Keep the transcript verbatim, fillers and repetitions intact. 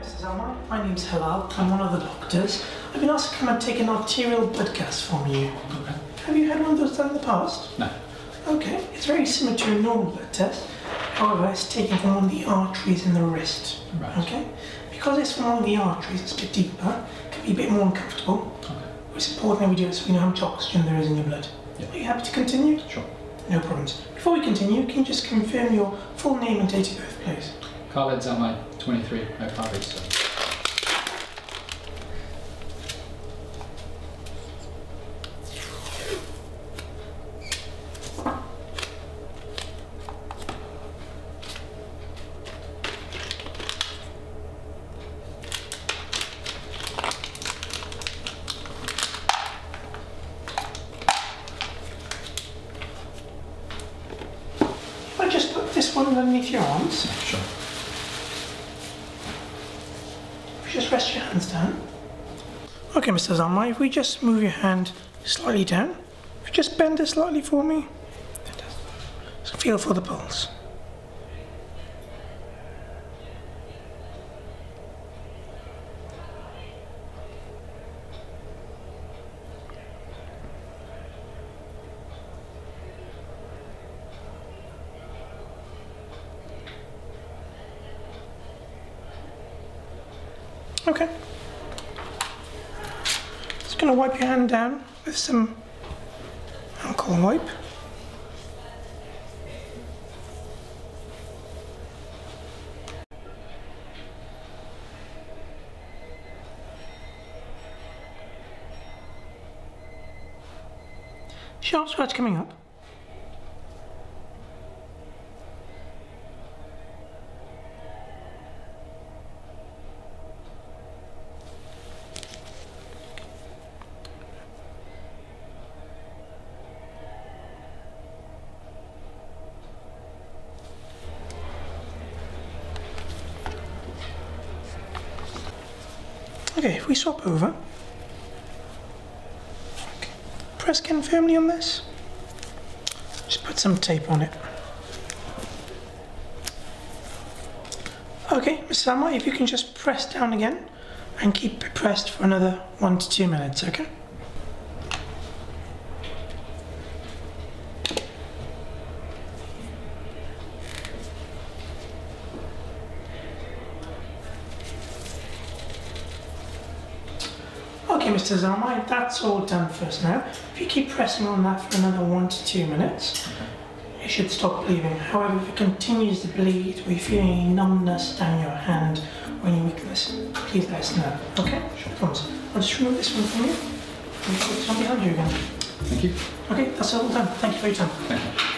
Missus Zalmai, my name's Hilal. I'm one of the doctors. I've been asked to come and take an arterial blood gas from you. Okay. Have you had one of those done in the past? No. Okay, it's very similar to a normal blood test. However, it's taken from one of the arteries in the wrist. Right. Okay? Because it's from one of the arteries, it's a bit deeper, it can be a bit more uncomfortable. Okay. It's important that we do it so we know how much oxygen there is in your blood. Yeah. Are you happy to continue? Sure. No problems. Before we continue, can you just confirm your full name and date of birth, please? Khaled Zalmai, twenty-three, no five eight seven. If I just put this one underneath your arms. Yeah, sure. Just rest your hands down. Okay, Mister Zalmai, if we just move your hand slightly down, if you just bend it slightly for me, just feel for the pulse. Okay. Just going to wipe your hand down with some alcohol wipe. Sharp scratch coming up. Okay, if we swap over, okay, press in firmly on this, just put some tape on it. Okay, Mister Zalmai, if you can just press down again and keep it pressed for another one to two minutes, okay? Okay, Mister Zalmai, that's all done for us now. If you keep pressing on that for another one to two minutes, okay, it should stop bleeding. However, if it continues to bleed or you feel any numbness down your hand or any weakness, please let us know. Okay? Sure. Promise. I'll just remove this one from you and put this one behind you again. Thank you. Okay, that's all done. Thank you for your time. Thank you.